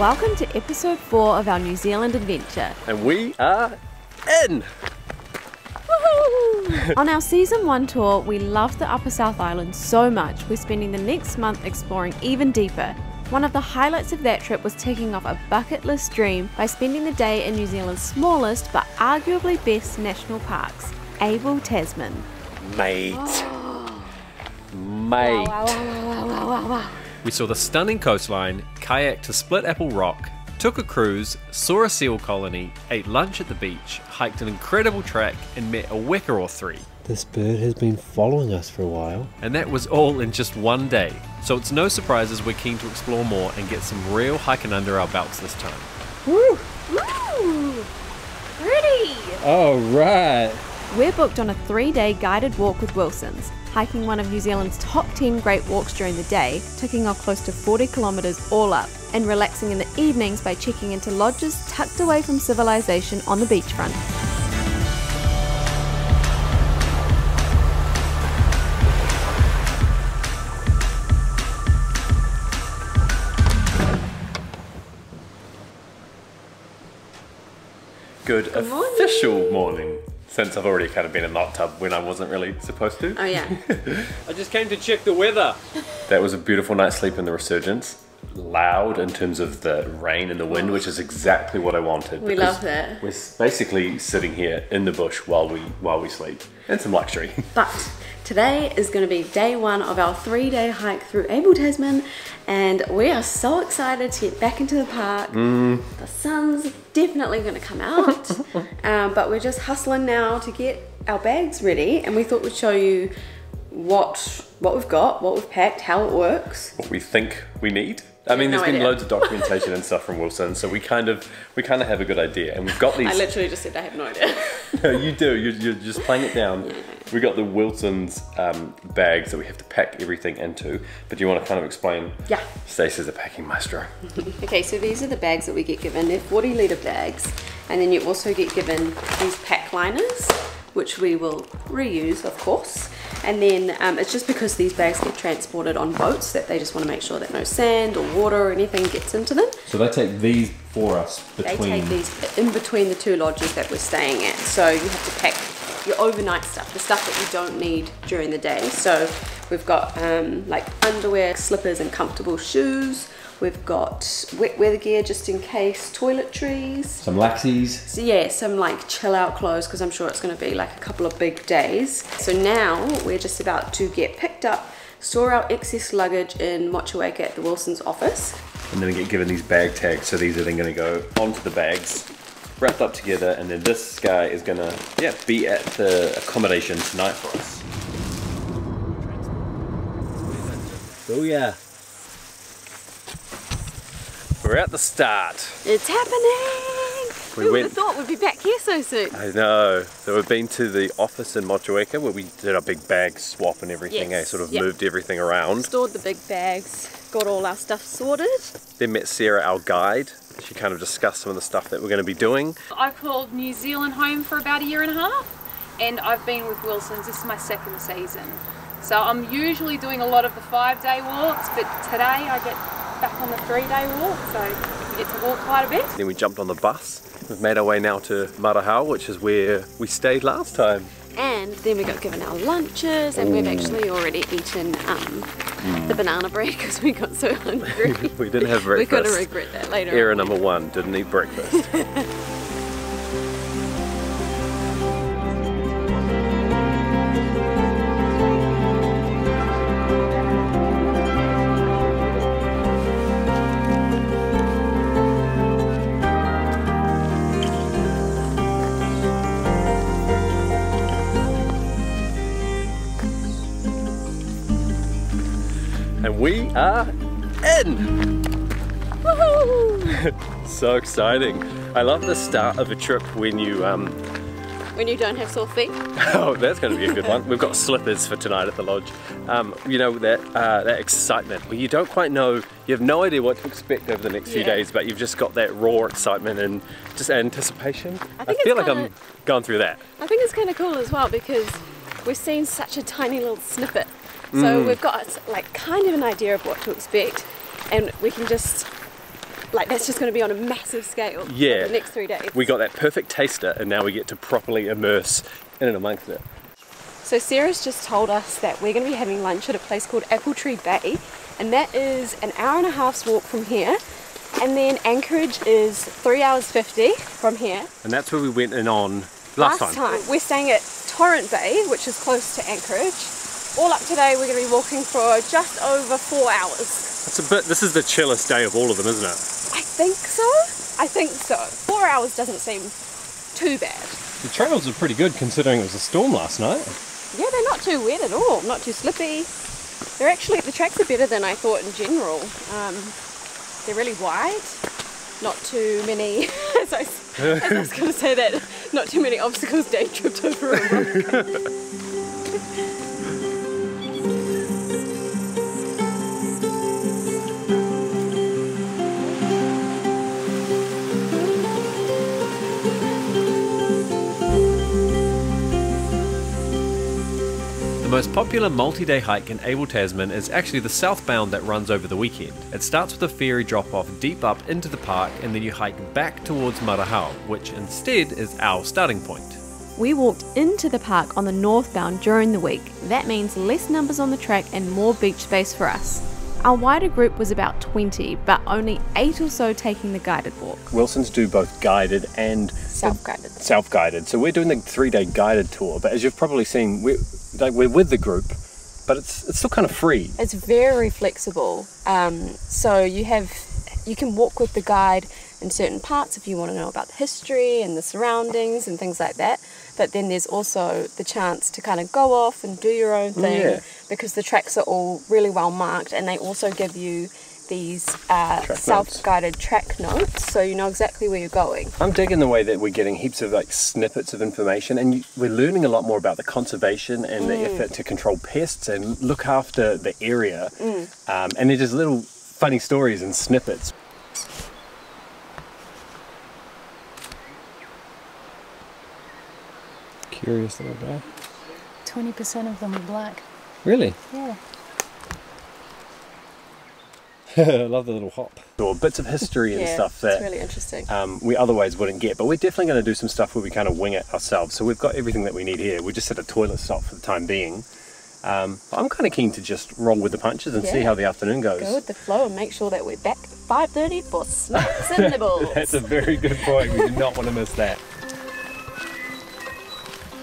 Welcome to episode 4 of our New Zealand adventure. And we are in! On our season 1 tour, we loved the Upper South Island so much, we're spending the next month exploring even deeper. One of the highlights of that trip was ticking off a bucket list dream by spending the day in New Zealand's smallest but arguably best national parks, Abel Tasman. Mate. Oh. Mate. Wow, wow, wow, wow, wow, wow. We saw the stunning coastline, kayaked to Split Apple Rock, took a cruise, saw a seal colony, ate lunch at the beach, hiked an incredible track, and met a weka or three. This bird has been following us for a while. And that was all in just one day. So it's no surprises we're keen to explore more and get some real hiking under our belts this time. Woo! Woo! Pretty! Alright! We're booked on a 3-day guided walk with Wilsons, hiking one of New Zealand's top 10 great walks during the day, ticking off close to 40 kilometres all up, and relaxing in the evenings by checking into lodges tucked away from civilization on the beachfront. Good morning. Official morning. Since I've already kind of been in the hot tub when I wasn't really supposed to. Oh yeah. I just came to check the weather. That was a beautiful night's sleep in the Resurgence. Loud in terms of the rain and the wind, which is exactly what I wanted. We love that. We're basically sitting here in the bush while we sleep. And some luxury. But today is going to be day one of our 3-day hike through Abel Tasman, and we are so excited to get back into the park. The sun's definitely going to come out, but we're just hustling now to get our bags ready, and we thought we'd show you what we've got, what we've packed, how it works. What we think we need. I mean, there's been loads of documentation and stuff from Wilson, so we kind of have a good idea, and we've got these. I literally just said I have no idea. No, you do. You're just playing it down. Yeah. We got the Wilson's bags that we have to pack everything into. But do you want to kind of explain? Yeah. Stacey's a packing maestro. Okay, so these are the bags that we get given. They're 40-litre bags, and then you also get given these pack liners, which we will reuse, of course. And then it's just because these bags get transported on boats that they just want to make sure that no sand or water or anything gets into them. So they take these for us between... They take these in between the 2 lodges that we're staying at. So you have to pack your overnight stuff, the stuff that you don't need during the day. So we've got like underwear, slippers and comfortable shoes. We've got wet weather gear just in case, toiletries. Some laxies. So yeah, some like chill out clothes, because I'm sure it's going to be like a couple of big days. So now we're just about to get picked up, store our excess luggage in Motueka at the Wilson's office. And then we get given these bag tags. So these are then going to go onto the bags, wrapped up together. And then this guy is going to be at the accommodation tonight for us. Booyah. We're at the start. It's happening! We would have thought we'd be back here so soon. I know. So we've been to the office in Motueka where we did our big bag swap and everything. Yes. Moved everything around. Stored the big bags, got all our stuff sorted. Then met Sarah, our guide. She kind of discussed some of the stuff that we're going to be doing. I called New Zealand home for about 1.5 years, and I've been with Wilson's. This is my 2nd season. So I'm usually doing a lot of the 5-day walks, but today I get back on the 3-day walk, so we get to walk quite a bit. Then we jumped on the bus. We've made our way now to Marahau, which is where we stayed last time. And then we got given our lunches, and we've actually already eaten the banana bread because we got so hungry. We didn't have breakfast. We're going to regret that later. Error number 1, didn't eat breakfast. We are in! Woohoo! So exciting. I love the start of a trip when you don't have sore feet. Oh, that's going to be a good one. We've got slippers for tonight at the lodge. You know, that excitement where you don't quite know, you have no idea what to expect over the next few days, but you've just got that raw excitement and just anticipation. I feel like I'm going through that. I think it's kind of cool as well because we've seen such a tiny little snippet. So we've got like kind of an idea of what to expect, and we can just Like, that's just going to be on a massive scale for the next 3 days. We got that perfect taster, and now we get to properly immerse in and amongst it. So Sarah's just told us that we're going to be having lunch at a place called Apple Tree Bay, and that is an hour and a half's walk from here. And then Anchorage is 3 hours 50 from here. And that's where we went in on last time. We're staying at Torrent Bay, which is close to Anchorage. All up today, we're going to be walking for just over 4 hours. That's a bit. This is the chillest day of all of them, isn't it? I think so. 4 hours doesn't seem too bad. The trails are pretty good considering it was a storm last night. Yeah, they're not too wet at all. Not too slippy. They're actually, the tracks are better than I thought in general. They're really wide. Not too many. As I was going to say that. Not too many obstacles day tripped over a rock. The most popular multi-day hike in Abel Tasman is actually the southbound that runs over the weekend. It starts with a ferry drop-off deep up into the park, and then you hike back towards Marahau, which instead is our starting point. We walked into the park on the northbound during the week. That means less numbers on the track and more beach space for us. Our wider group was about 20, but only 8 or so taking the guided walk. Wilsons do both guided and self-guided. Self-guided. So we're doing the 3-day guided tour, but as you've probably seen, we're with the group, but it's still kind of free. It's very flexible. So you can walk with the guide in certain parts if you want to know about the history and the surroundings and things like that. But then there's also the chance to kind of go off and do your own thing because the tracks are all really well marked, and they also give you these self-guided track notes, so you know exactly where you're going. I'm digging the way that we're getting heaps of like snippets of information, and we're learning a lot more about the conservation and the effort to control pests and look after the area. And they're just little funny stories and snippets. Curious little guy. 20% of them are black. Really? Yeah. I love the little hop. Or bits of history and stuff that it's really interesting. We otherwise wouldn't get, but we're definitely going to do some stuff where we kind of wing it ourselves. So we've got everything that we need here. We're just at a toilet stop for the time being. I'm kind of keen to just roll with the punches and see how the afternoon goes. Go with the flow and make sure that we're back at 5:30 for snacks and nibbles. That's a very good point. We do not want to miss that.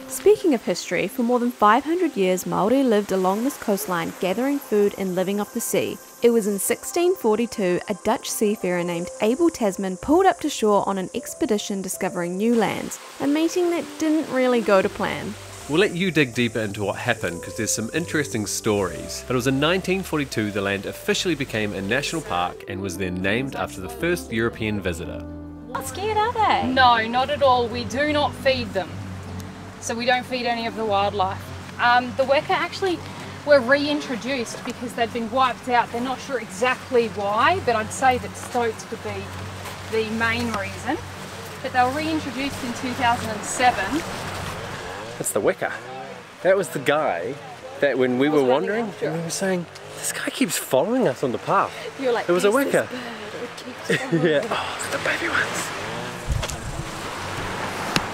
Speaking of history, for more than 500 years Māori lived along this coastline gathering food and living off the sea. It was in 1642 a Dutch seafarer named Abel Tasman pulled up to shore on an expedition discovering new lands, a meeting that didn't really go to plan. We'll let you dig deeper into what happened because there's some interesting stories. But it was in 1942 the land officially became a national park and was then named after the first European visitor. Not scared, are they? No, not at all. We do not feed them. So we don't feed any of the wildlife. The weka actually were reintroduced because they'd been wiped out. They're not sure exactly why, but I'd say that stoats could be the main reason. But they were reintroduced in 2007. That's the weka. That was the guy that when we were wandering, and we were saying, this guy keeps following us on the path. You're like, it was a weka. Yeah, oh, it's the baby ones.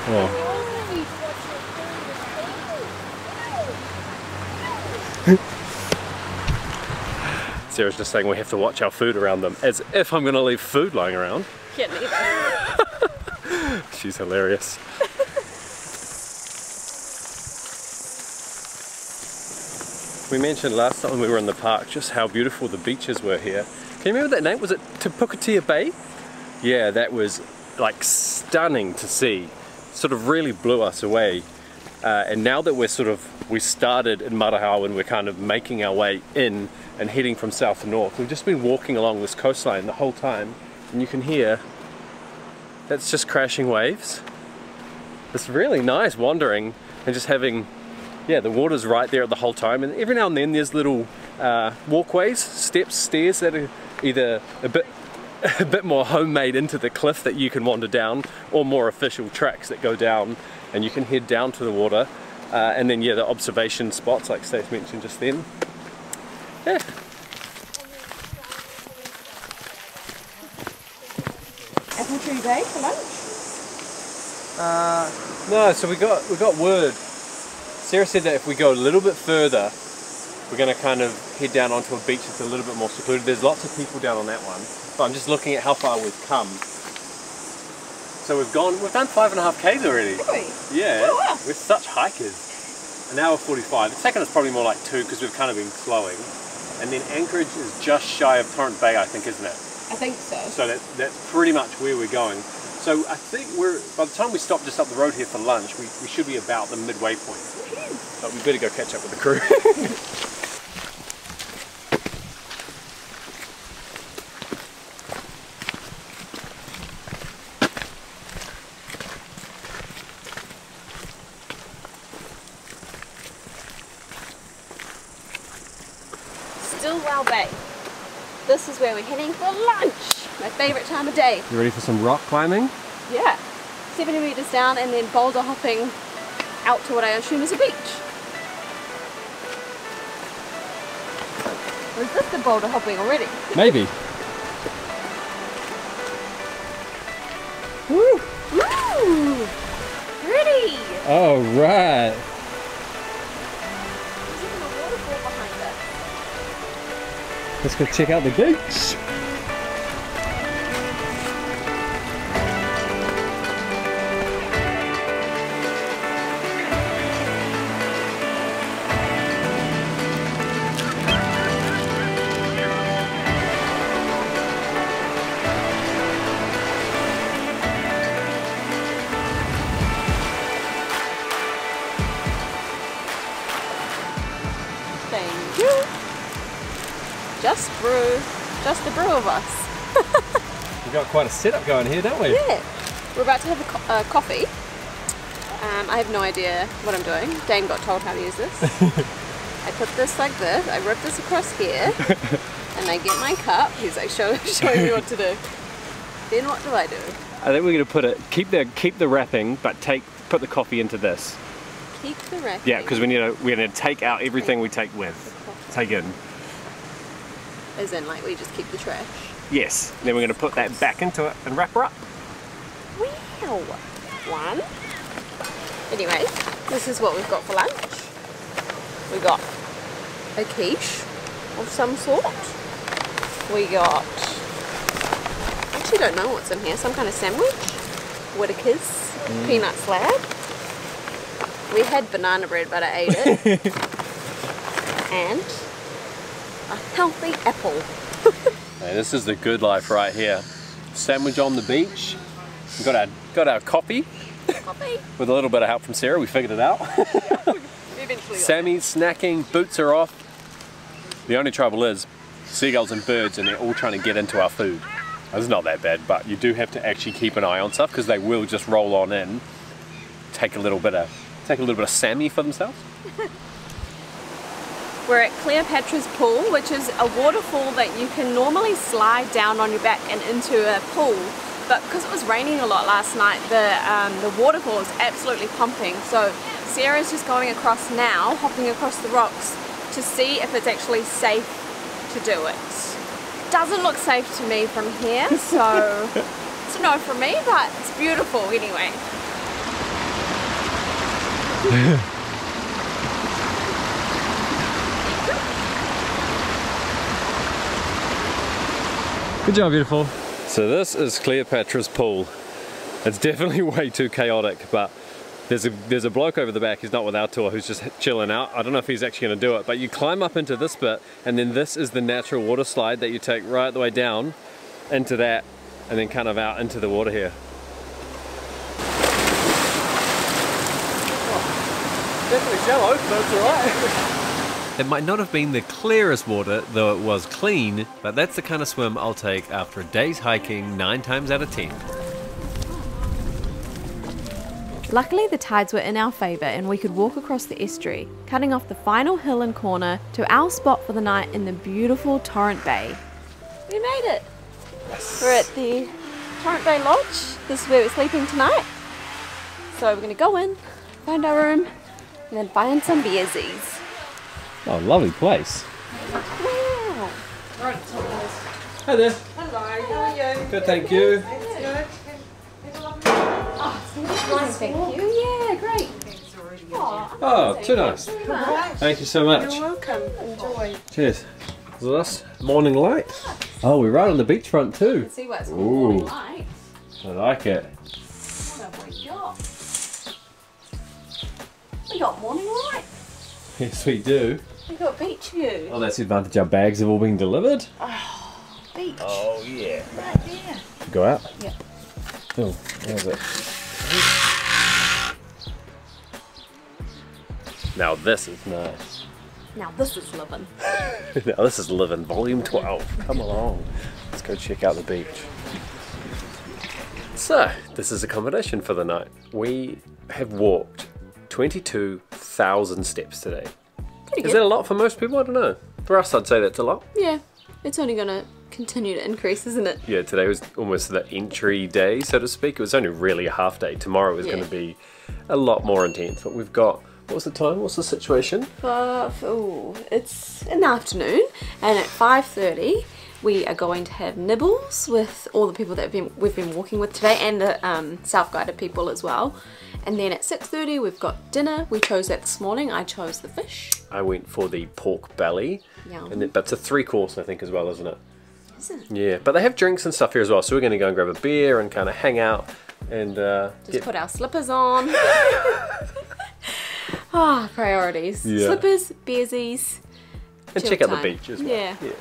Oh. Sarah's just saying we have to watch our food around them, as if I'm going to leave food lying around. Can't leave it. She's hilarious. We mentioned last time we were in the park just how beautiful the beaches were here. Can you remember that name? Was it Tipukatia Bay? Yeah, that was like stunning to see. Sort of really blew us away. And now that we started in Marahau and we're kind of making our way in and heading from south to north, we've just been walking along this coastline the whole time, and you can hear that's just crashing waves. It's really nice wandering and just having, yeah, the water's right there the whole time, and every now and then there's little walkways, steps, stairs that are either a bit more homemade into the cliff that you can wander down, or more official tracks that go down and you can head down to the water, and then the observation spots like Stace mentioned just then. Yeah. today for lunch? No, so we got word. Sarah said that if we go a little bit further, we're going to kind of head down onto a beach that's a little bit more secluded. There's lots of people down on that one, but I'm just looking at how far we've come. So we've done 5.5 k's already. Really? Yeah, oh, wow. We're such hikers. An hour 45. The second is probably more like 2 because we've kind of been slowing. And then Anchorage is just shy of Torrent Bay, I think, isn't it? I think so. So that's pretty much where we're going. So I think by the time we stop just up the road here for lunch, we should be about the midway point. Woohoo. But we better go catch up with the crew. Bay. This is where we're heading for lunch. My favourite time of day. You ready for some rock climbing? Yeah. 70 metres down and then boulder hopping out to what I assume is a beach. Or is this the boulder hopping already? Maybe. Woo! Woo! Pretty! All right. Let's go check out the gates. Thank you. Just the brew of us. We've got quite a setup going here, don't we? Yeah. We're about to have a coffee. I have no idea what I'm doing. Dane got told how to use this. I put this like this, I rip this across here, and I get my cup. He's like, show me what to do. Then what do I do? I think we're gonna keep the wrapping, but put the coffee into this. Keep the wrapping? Yeah, because we're gonna take out everything we take with. Take in. As in, like, we just keep the trash. Yes. Then we're going to put that back into it and wrap her up. Wow. One. Anyway, this is what we've got for lunch. We got a quiche of some sort. We got... I actually don't know what's in here. Some kind of sandwich. Whittaker's peanut slab. We had banana bread, but I ate it. And... a healthy apple. Hey, this is the good life right here. Sandwich on the beach. We've got our coffee. With a little bit of help from Sarah, we figured it out. Eventually. Sammy's snacking, boots are off. The only trouble is seagulls and birds, and they're all trying to get into our food. It's not that bad, but you do have to actually keep an eye on stuff because they will just roll on in, take a little bit of Sammy for themselves. We're at Cleopatra's pool, which is a waterfall that you can normally slide down on your back and into a pool, but because it was raining a lot last night, the waterfall is absolutely pumping. So Sarah's just going across now, hopping across the rocks to see if it's actually safe to do it. Doesn't look safe to me from here, so it's a no from me, but it's beautiful anyway. Good job, beautiful. So this is Cleopatra's pool. It's definitely way too chaotic, but there's a bloke over the back who's not with our tour who's just chilling out. I don't know if he's actually gonna do it, but you climb up into this bit, and then this is the natural water slide that you take right the way down into that, and then kind of out into the water here. Oh, definitely shallow, but it's all right. It might not have been the clearest water, though it was clean, but that's the kind of swim I'll take after a day's hiking 9 times out of 10. Luckily the tides were in our favour and we could walk across the estuary, cutting off the final hill and corner to our spot for the night in the beautiful Torrent Bay. We made it! Yes. We're at the Torrent Bay Lodge. This is where we're sleeping tonight. So we're going to go in, find our room, and then find some beersies. Oh, lovely place. Wow. Right, hi there. Hello, how are you? Good, thank you. Nice, thank you. Yeah, great. Oh, too nice. Thank you so much. You're welcome. Enjoy. Cheers. This morning light. Oh, we're right on the beachfront too. You can see what's morning light. I like it. What have we got? We got morning light. Yes, we do. We got beach view. Oh, that's the advantage. Our bags have all been delivered. Oh, beach. Oh yeah. Right there. Go out. Yeah. Oh, there's it. Now this is nice. Now this is living. Now this is living. Volume 12. Come along. Let's go check out the beach. So, this is accommodation for the night. We have walked 22,000 steps today. Pretty good. Is that a lot for most people? I don't know. For us, I'd say that's a lot. Yeah, it's only going to continue to increase, isn't it? Yeah, today was almost the entry day, so to speak. It was only really a half day. Tomorrow is going to be a lot more intense, but we've got... What's the time? What's the situation? It's in the afternoon, and at 5:30 we are going to have nibbles with all the people that we've been walking with today, and the self-guided people as well. And then at 6:30 we've got dinner. We chose that this morning. I chose the fish. I went for the pork belly. Yum. And that's a 3-course, I think, as well, isn't it? Is it? Yeah, but they have drinks and stuff here as well, so we're going to go and grab a beer and kind of hang out and just put our slippers on. Ah, priorities. Yeah. Slippers, beersies. And check out the beach as well. Yeah.